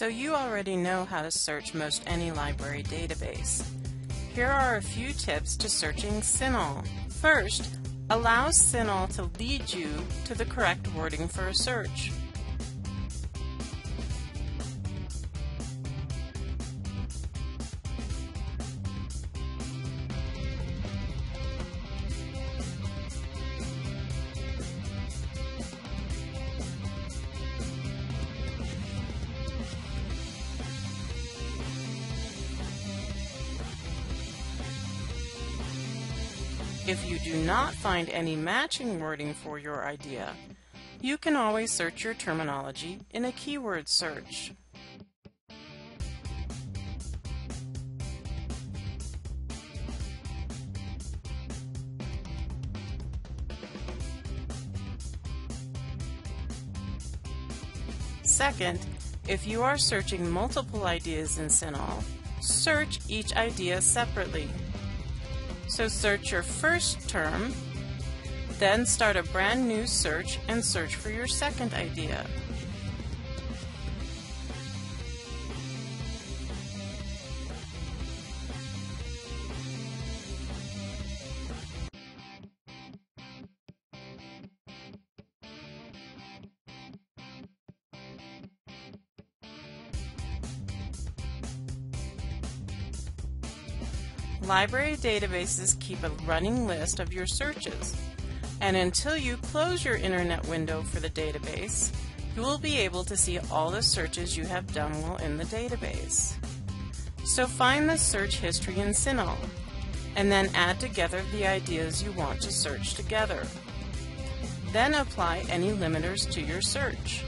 So you already know how to search most any library database. Here are a few tips to searching CINAHL. First, allow CINAHL to lead you to the correct wording for a search. If you do not find any matching wording for your idea, you can always search your terminology in a keyword search. Second, if you are searching multiple ideas in CINAHL, search each idea separately. So search your first term, then start a brand new search and search for your second idea. Library databases keep a running list of your searches, and until you close your internet window for the database, you will be able to see all the searches you have done while in the database. So find the search history in CINAHL, and then add together the ideas you want to search together. Then apply any limiters to your search.